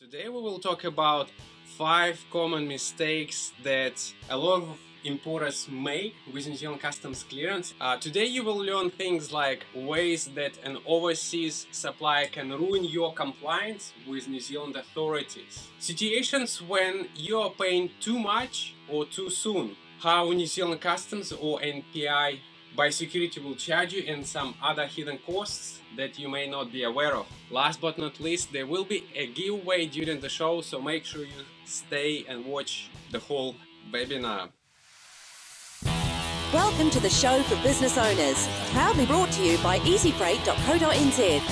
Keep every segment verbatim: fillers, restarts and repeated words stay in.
Today we will talk about five common mistakes that a lot of importers make with New Zealand Customs clearance. Uh, today you will learn things like ways that an overseas supplier can ruin your compliance with New Zealand authorities, situations when you are paying too much or too soon, how New Zealand Customs or N P I by security will charge you, and some other hidden costs that you may not be aware of. Last but not least, there will be a giveaway during the show, so make sure you stay and watch the whole webinar. Welcome to the show for business owners, proudly brought to you by easy freight dot co dot N Z.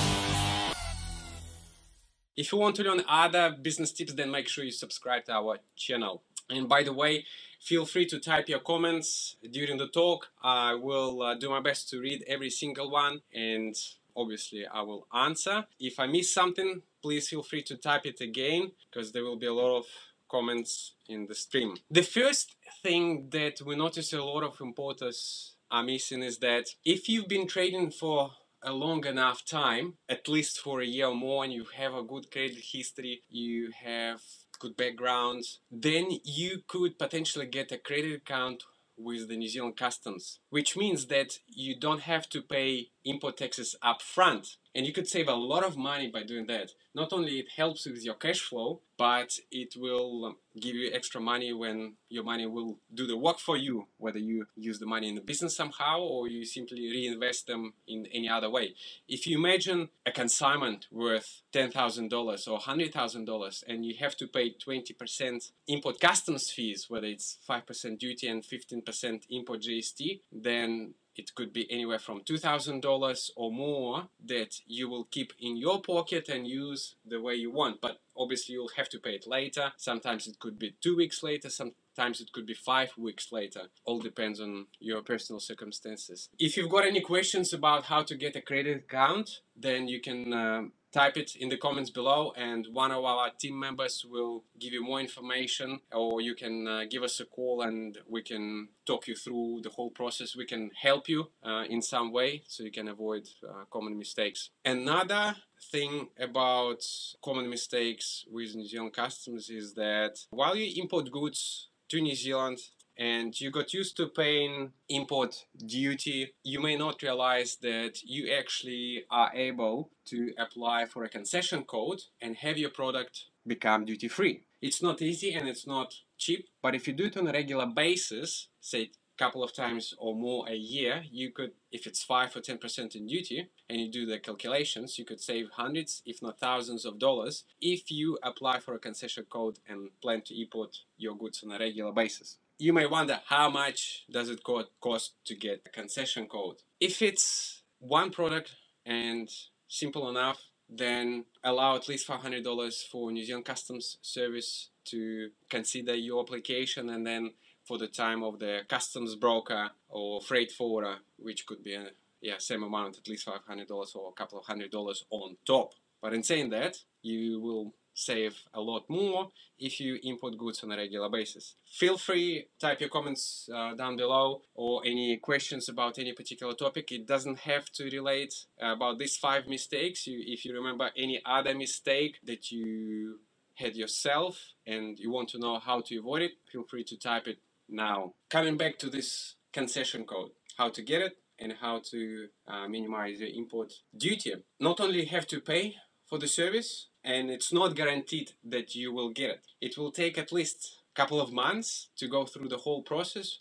If you want to learn other business tips, then make sure you subscribe to our channel. And by the way, feel free to type your comments during the talk. I will uh, do my best to read every single one, and obviously I will answer. If I miss something, please feel free to type it again, because there will be a lot of comments in the stream. The first thing that we notice a lot of importers are missing is that if you've been trading for a long enough time, at least for a year or more, and you have a good credit history, you have good background, then you could potentially get a credit account with the New Zealand Customs, which means that you don't have to pay import taxes up front, and you could save a lot of money by doing that. Not only it helps with your cash flow, but it will give you extra money when your money will do the work for you, whether you use the money in the business somehow or you simply reinvest them in any other way. If you imagine a consignment worth ten thousand dollars or one hundred thousand dollars and you have to pay twenty percent import customs fees, whether it's five percent duty and fifteen percent import G S T, then it could be anywhere from two thousand dollars or more that you will keep in your pocket and use the way you want. But obviously you'll have to pay it later. Sometimes it could be two weeks later, sometimes it could be five weeks later. All depends on your personal circumstances. If you've got any questions about how to get a credit account, then you can uh, type it in the comments below, and one of our team members will give you more information, or you can uh, give us a call and we can talk you through the whole process. We can help you uh, in some way so you can avoid uh, common mistakes. Another thing about common mistakes with New Zealand Customs is that while you import goods to New Zealand and you got used to paying import duty, you may not realize that you actually are able to apply for a concession code and have your product become duty-free. It's not easy and it's not cheap, but if you do it on a regular basis, say a couple of times or more a year, you could, if it's five or ten percent in duty, and you do the calculations, you could save hundreds, if not thousands of dollars if you apply for a concession code and plan to import your goods on a regular basis. You may wonder, how much does it cost to get a concession code? If it's one product and simple enough, then allow at least five hundred dollars for New Zealand Customs Service to consider your application, and then for the time of the customs broker or freight forwarder, which could be a yeah, same amount, at least five hundred dollars or a couple of hundred dollars on top. But in saying that, you will save a lot more if you import goods on a regular basis. Feel free, type your comments uh, down below, or any questions about any particular topic. It doesn't have to relate uh, about these five mistakes. You, if you remember any other mistake that you had yourself and you want to know how to avoid it, feel free to type it now. Coming back to this concession code, how to get it and how to uh, minimize your import duty. Not only have to pay for the service, and it's not guaranteed that you will get it. It will take at least a couple of months to go through the whole process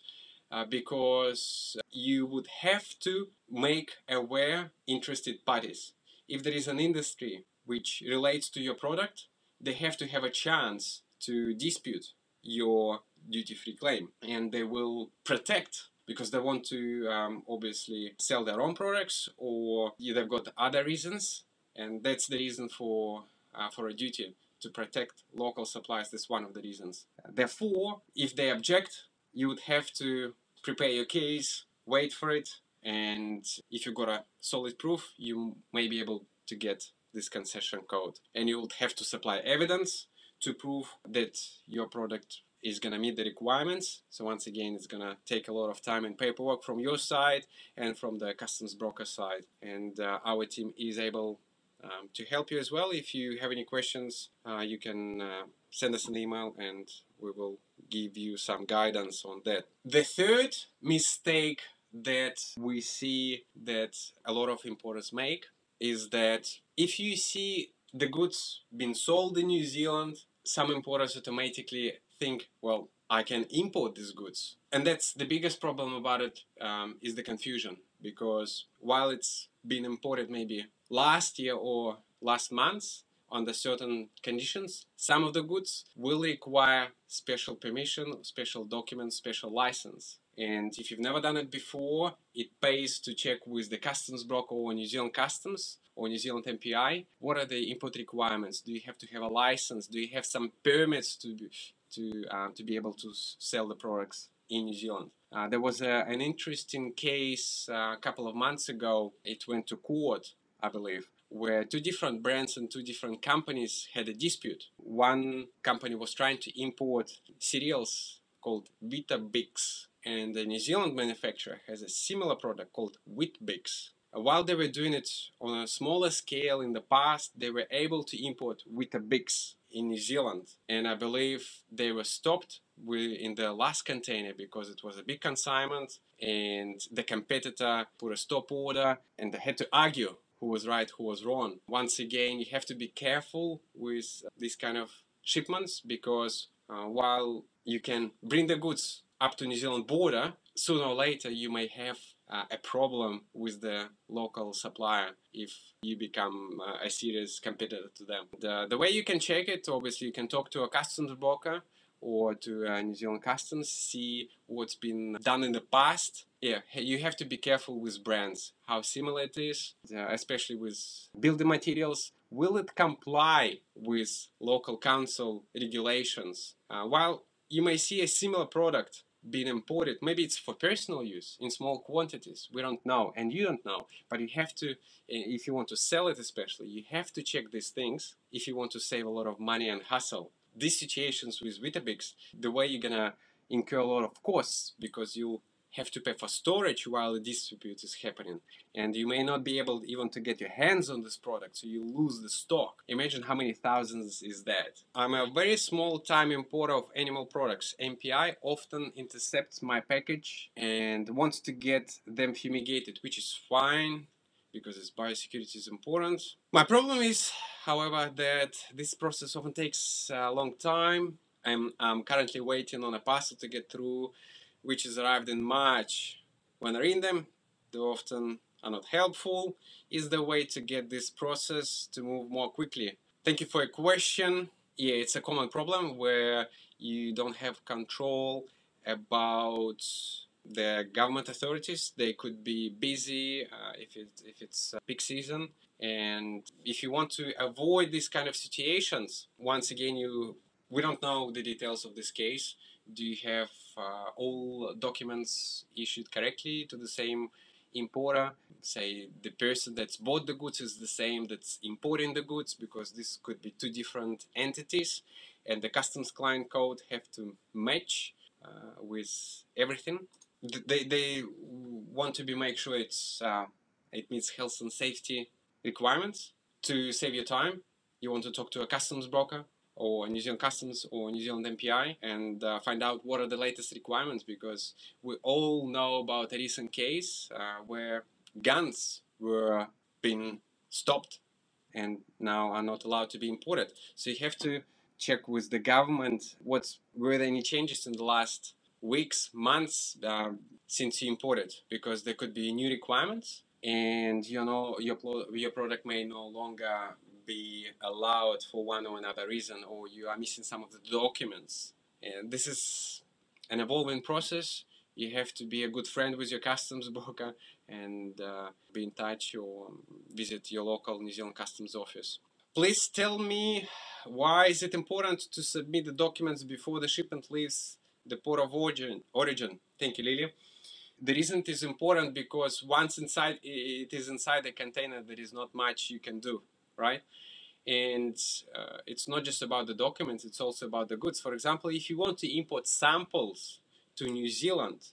uh, because you would have to make aware interested parties. If there is an industry which relates to your product, they have to have a chance to dispute your duty-free claim, and they will protect, because they want to um, obviously sell their own products, or they've got other reasons. And that's the reason for, uh, for a duty, to protect local suppliers. That's one of the reasons. Therefore, if they object, you would have to prepare your case, wait for it, and if you've got a solid proof, you may be able to get this concession code. And you would have to supply evidence to prove that your product is going to meet the requirements. So once again, it's going to take a lot of time and paperwork from your side and from the customs broker side. And uh, our team is able um, to help you as well. If you have any questions, uh, you can uh, send us an email and we will give you some guidance on that. The third mistake that we see that a lot of importers make is that if you see the goods being sold in New Zealand, some importers automatically think, well, I can import these goods. And that's the biggest problem about it, um, is the confusion, because while it's been imported maybe last year or last month under certain conditions, some of the goods will require special permission, special documents, special license. And if you've never done it before, it pays to check with the customs broker or New Zealand Customs or New Zealand M P I. What are the import requirements? Do you have to have a license? Do you have some permits to be, to, uh, to be able to sell the products in New Zealand? Uh, there was a, an interesting case uh, a couple of months ago. It went to court, I believe, where two different brands and two different companies had a dispute. One company was trying to import cereals called Weetabix, and the New Zealand manufacturer has a similar product called Weetabix. While they were doing it on a smaller scale in the past, they were able to import Weetabix in New Zealand. And I believe they were stopped in the last container because it was a big consignment and the competitor put a stop order and they had to argue who was right, who was wrong. Once again, you have to be careful with these kind of shipments because uh, while you can bring the goods up to New Zealand border, sooner or later you may have uh, a problem with the local supplier if you become uh, a serious competitor to them. The, the way you can check it, obviously you can talk to a customs broker or to uh, New Zealand Customs, see what's been done in the past. Yeah, you have to be careful with brands, how similar it is, uh, especially with building materials. Will it comply with local council regulations? Uh, while you may see a similar product being imported, maybe it's for personal use in small quantities, we don't know and you don't know, but you have to, if you want to sell it especially, you have to check these things if you want to save a lot of money and hustle. These situations with Weetabix, the way you're gonna incur a lot of costs because you have to pay for storage while the dispute is happening, and you may not be able even to get your hands on this product, so you lose the stock. Imagine how many thousands is that. I'm a very small time importer of animal products. M P I often intercepts my package and wants to get them fumigated, which is fine because its biosecurity is important. My problem is, however, that this process often takes a long time. I'm, I'm currently waiting on a parcel to get through, which has arrived in March. When I read them, they often are not helpful. Is the way to get this process to move more quickly? Thank you for your question. Yeah, it's a common problem where you don't have control about the government authorities. They could be busy uh, if, it, if it's uh, peak season. And if you want to avoid these kind of situations, once again, you we don't know the details of this case. Do you have uh, all documents issued correctly to the same importer? Say the person that's bought the goods is the same that's importing the goods, because this could be two different entities and the customs client code have to match uh, with everything. They, they want to be make sure it's, uh, it meets health and safety requirements. To save your time, you want to talk to a customs broker or New Zealand Customs or New Zealand M P I and uh, find out what are the latest requirements, because we all know about a recent case uh, where guns were being stopped and now are not allowed to be imported. So you have to check with the government what's, were there any changes in the last weeks, months uh, since you imported, because there could be new requirements and you know your, your product may no longer be allowed for one or another reason, or you are missing some of the documents. And this is an evolving process. You have to be a good friend with your customs broker and uh, be in touch or visit your local New Zealand Customs office. Please tell me, why is it important to submit the documents before the shipment leaves the port of origin? origin? Thank you, Lilia. The reason it is important because once inside, it is inside the container, there is not much you can do. Right? And uh, it's not just about the documents, it's also about the goods. For example, if you want to import samples to New Zealand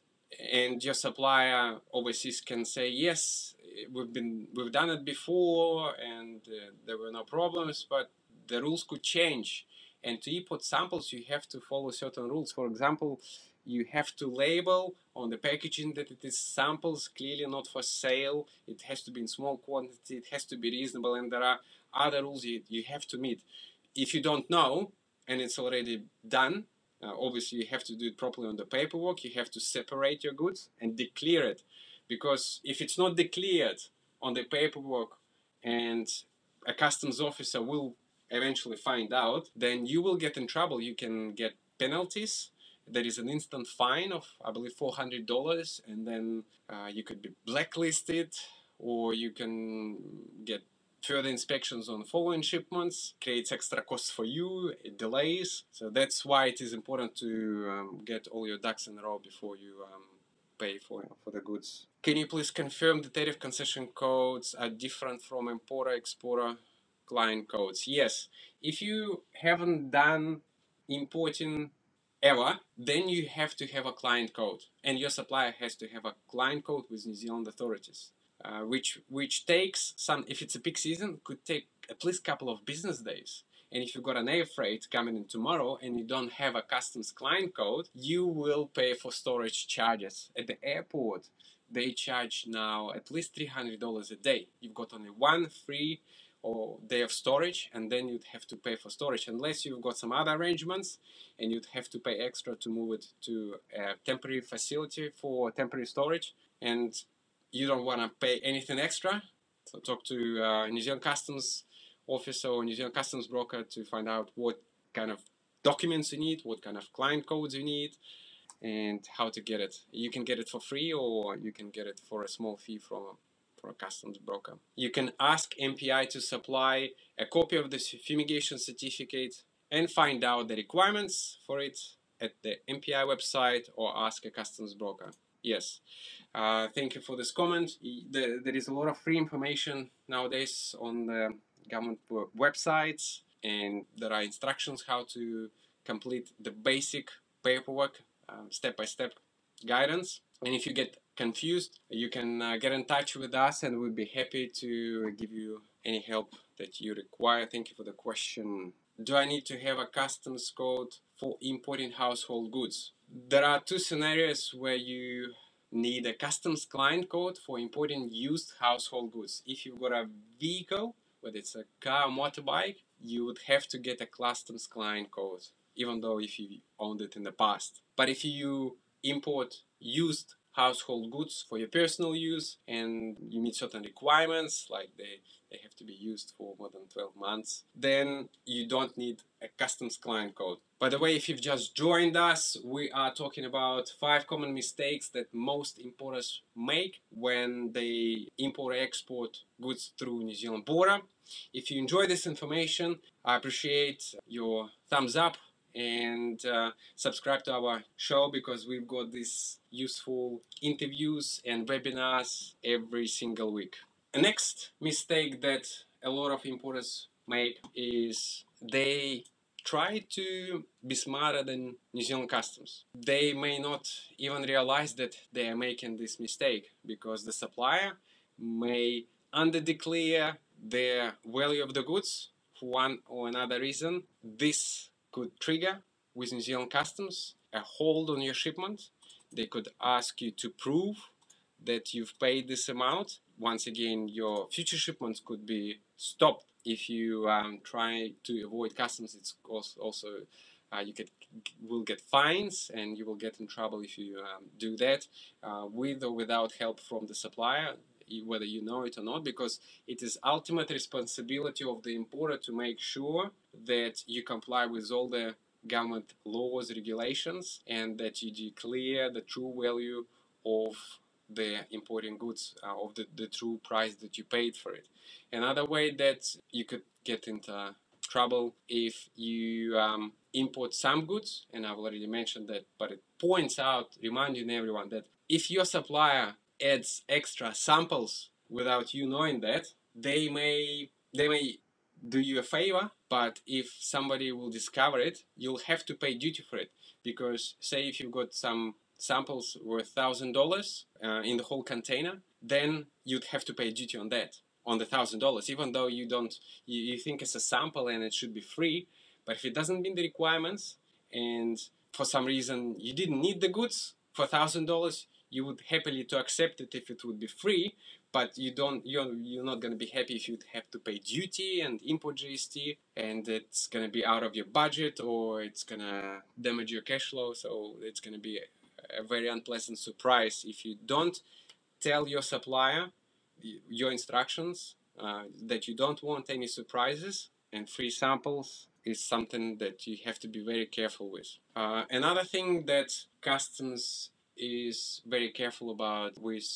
and your supplier overseas can say, yes, we've been we've done it before, and uh, there were no problems, but the rules could change. And to import samples, you have to follow certain rules. For example, you have to label on the packaging that it is samples, clearly not for sale. It has to be in small quantity, it has to be reasonable, and there are other rules you, you have to meet. If you don't know, and it's already done, uh, obviously you have to do it properly on the paperwork. You have to separate your goods and declare it. Because if it's not declared on the paperwork and a customs officer will eventually find out, then you will get in trouble. You can get penalties. There is an instant fine of, I believe, four hundred dollars, and then uh, you could be blacklisted, or you can get further inspections on following shipments. Creates extra costs for you, it delays. So that's why it is important to um, get all your ducks in a row before you um, pay for, for the goods. Can you please confirm the tariff concession codes are different from importer, exporter, client codes? Yes. If you haven't done importing ever, then you have to have a client code, and your supplier has to have a client code with New Zealand authorities, uh, which which takes some, if it's a peak season, could take at least a couple of business days. And if you've got an air freight coming in tomorrow and you don't have a customs client code, you will pay for storage charges. At the airport, they charge now at least three hundred dollars a day. You've got only one free or day of storage, and then you'd have to pay for storage, unless you've got some other arrangements, and you'd have to pay extra to move it to a temporary facility for temporary storage, and you don't want to pay anything extra. So talk to uh, New Zealand Customs officer or New Zealand Customs broker to find out what kind of documents you need, what kind of client codes you need, and how to get it. You can get it for free, or you can get it for a small fee from for a customs broker. You can ask M P I to supply a copy of the fumigation certificate and find out the requirements for it at the M P I website, or ask a customs broker. Yes, uh, thank you for this comment. There, there is a lot of free information nowadays on the government websites, and there are instructions how to complete the basic paperwork, um, step-by-step guidance. And if you get confused, you can uh, get in touch with us, and we'll be happy to give you any help that you require. Thank you for the question. Do I need to have a customs code for importing household goods? There are two scenarios where you need a customs client code for importing used household goods. If you've got a vehicle, whether it's a car or motorbike, you would have to get a customs client code, even though if you owned it in the past. But if you import used household goods for your personal use, and you meet certain requirements, like they, they have to be used for more than twelve months, then you don't need a customs client code. By the way, if you've just joined us, we are talking about five common mistakes that most importers make when they import or export goods through New Zealand border. If you enjoy this information, I appreciate your thumbs up, and uh, subscribe to our show, because we've got these useful interviews and webinars every single week. The next mistake that a lot of importers make is they try to be smarter than New Zealand Customs. They may not even realize that they are making this mistake, because the supplier may underdeclare their value of the goods for one or another reason. This could trigger with New Zealand Customs a hold on your shipment. They could ask you to prove that you've paid this amount. Once again, your future shipments could be stopped if you um, try to avoid customs. It's also, also uh, you could, will get fines, and you will get in trouble if you um, do that, uh, with or without help from the supplier, whether you know it or not, because it is ultimate responsibility of the importer to make sure that you comply with all the government laws, regulations, and that you declare the true value of the importing goods, uh, of the, the true price that you paid for it. Another way that you could get into trouble if you um, import some goods, and I've already mentioned that, but it points out, reminding everyone that if your supplier adds extra samples without you knowing that, they may they may do you a favor, but if somebody will discover it, you'll have to pay duty for it. Because say if you've got some samples worth one thousand dollars uh, in the whole container, then you'd have to pay duty on that, on the thousand dollars, even though you don't, you, you think it's a sample and it should be free. But if it doesn't meet the requirements and for some reason you didn't need the goods for thousand dollars, you would happily to accept it if it would be free, but you don't, you're, you're not going to be happy if you'd have to pay duty and import G S T, and it's going to be out of your budget or it's going to damage your cash flow. So it's going to be a, a very unpleasant surprise if you don't tell your supplier your instructions, uh, that you don't want any surprises, and free samples is something that you have to be very careful with. Uh, another thing that customs is very careful about with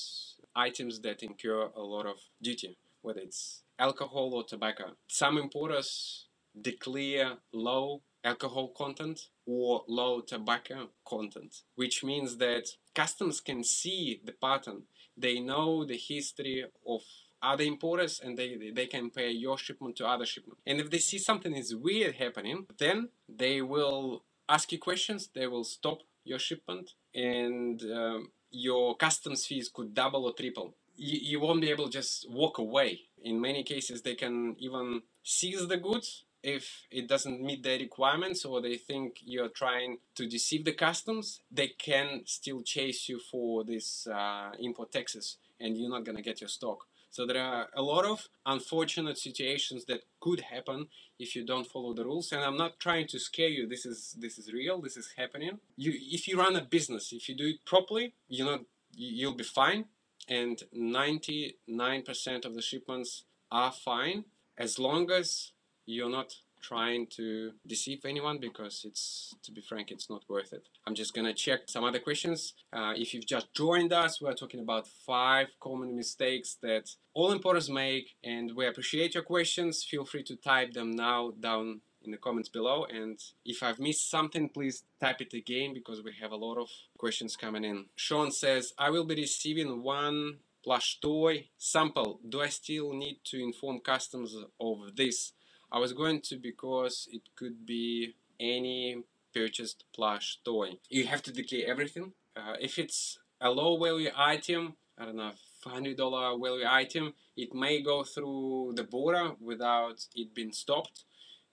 items that incur a lot of duty, whether it's alcohol or tobacco. Some importers declare low alcohol content or low tobacco content, which means that customs can see the pattern. They know the history of other importers and they, they can compare your shipment to other shipment. And if they see something is weird happening, then they will ask you questions, they will stop your shipment, and um, your customs fees could double or triple. You, you won't be able to just walk away. In many cases, they can even seize the goods if it doesn't meet their requirements or they think you're trying to deceive the customs. They can still chase you for this uh, import taxes and you're not going to get your stock. So there are a lot of unfortunate situations that could happen if you don't follow the rules. And I'm not trying to scare you. This is, this is real. This is happening. You, if you run a business, if you do it properly, you know, you'll be fine. And ninety-nine percent of the shipments are fine as long as you're not trying to deceive anyone, because it's, to be frank, it's not worth it. I'm just gonna check some other questions. Uh, if you've just joined us, we're talking about five common mistakes that all importers make, and we appreciate your questions. Feel free to type them now down in the comments below, and if I've missed something, please type it again because we have a lot of questions coming in. Sean says, I will be receiving one plush toy sample. Do I still need to inform customs of this? I was going to, because it could be any purchased plush toy. You have to declare everything. Uh, if it's a low value item, I don't know, one hundred dollar value item, it may go through the border without it being stopped.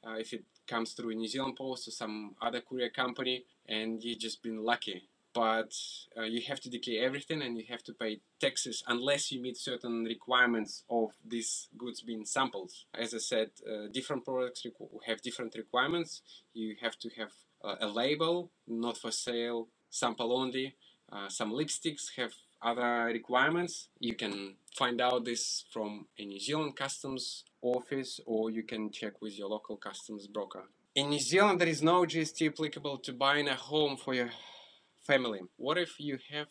Uh, if it comes through New Zealand Post or some other courier company, and you've just been lucky. But uh, you have to declare everything and you have to pay taxes unless you meet certain requirements of these goods being sampled. As I said, uh, different products have different requirements. You have to have uh, a label, not for sale, sample only. Uh, some lipsticks have other requirements. You can find out this from a New Zealand Customs office, or you can check with your local customs broker. In New Zealand, there is no G S T applicable to buying a home for your family. What if you have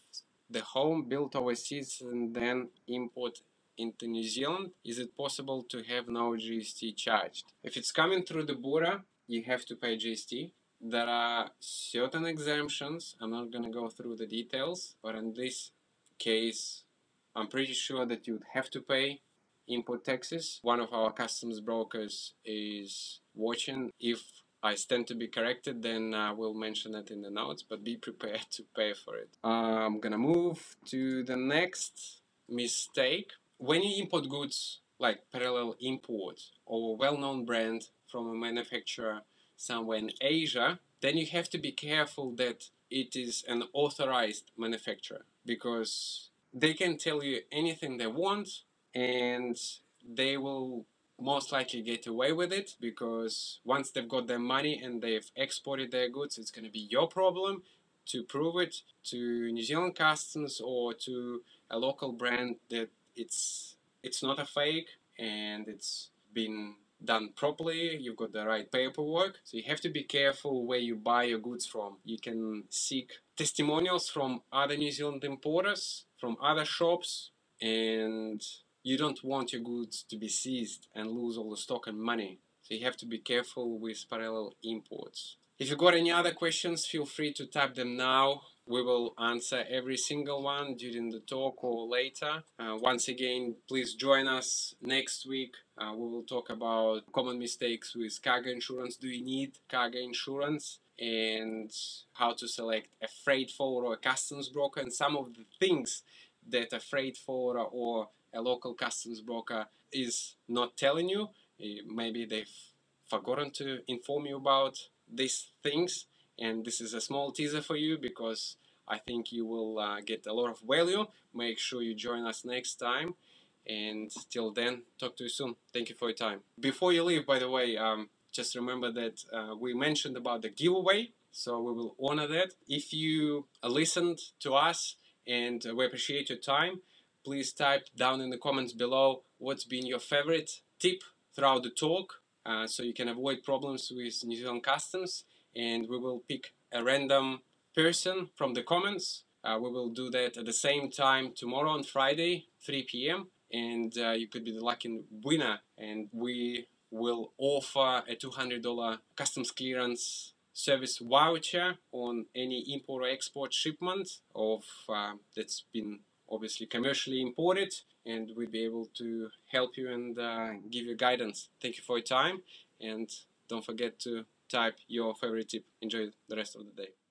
the home built overseas and then import into New Zealand? Is it possible to have no G S T charged? If it's coming through the border, you have to pay G S T. There are certain exemptions. I'm not going to go through the details, but in this case, I'm pretty sure that you'd have to pay import taxes. One of our customs brokers is watching. If I stand to be corrected, then I uh, will mention it in the notes, but be prepared to pay for it. Uh, I'm gonna move to the next mistake. When you import goods, like parallel import or a well-known brand from a manufacturer somewhere in Asia, then you have to be careful that it is an authorized manufacturer, because they can tell you anything they want and they will most likely get away with it, because once they've got their money and they've exported their goods, it's going to be your problem to prove it to New Zealand Customs or to a local brand that it's it's not a fake and it's been done properly, you've got the right paperwork. So you have to be careful where you buy your goods from. You can seek testimonials from other New Zealand importers, from other shops, and you don't want your goods to be seized and lose all the stock and money. So you have to be careful with parallel imports. If you've got any other questions, feel free to type them now. We will answer every single one during the talk or later. Uh, once again, please join us next week. Uh, we will talk about common mistakes with cargo insurance. Do you need cargo insurance? And how to select a freight forwarder or a customs broker, and some of the things that a freight forwarder or a local customs broker is not telling you. Maybe they've forgotten to inform you about these things, and this is a small teaser for you, because I think you will uh, get a lot of value. Make sure you join us next time, and till then, talk to you soon. Thank you for your time. Before you leave, by the way, um, just remember that uh, we mentioned about the giveaway, so we will honor that. If you listened to us and we appreciate your time, please type down in the comments below what's been your favorite tip throughout the talk, uh, so you can avoid problems with New Zealand Customs, and we will pick a random person from the comments. Uh, we will do that at the same time tomorrow on Friday, three p m, and uh, you could be the lucky winner, and we will offer a two hundred dollar customs clearance service voucher on any import or export shipment of uh, that's been obviously commercially imported, and we'll be able to help you and uh, give you guidance. Thank you for your time, and don't forget to type your favorite tip. Enjoy the rest of the day.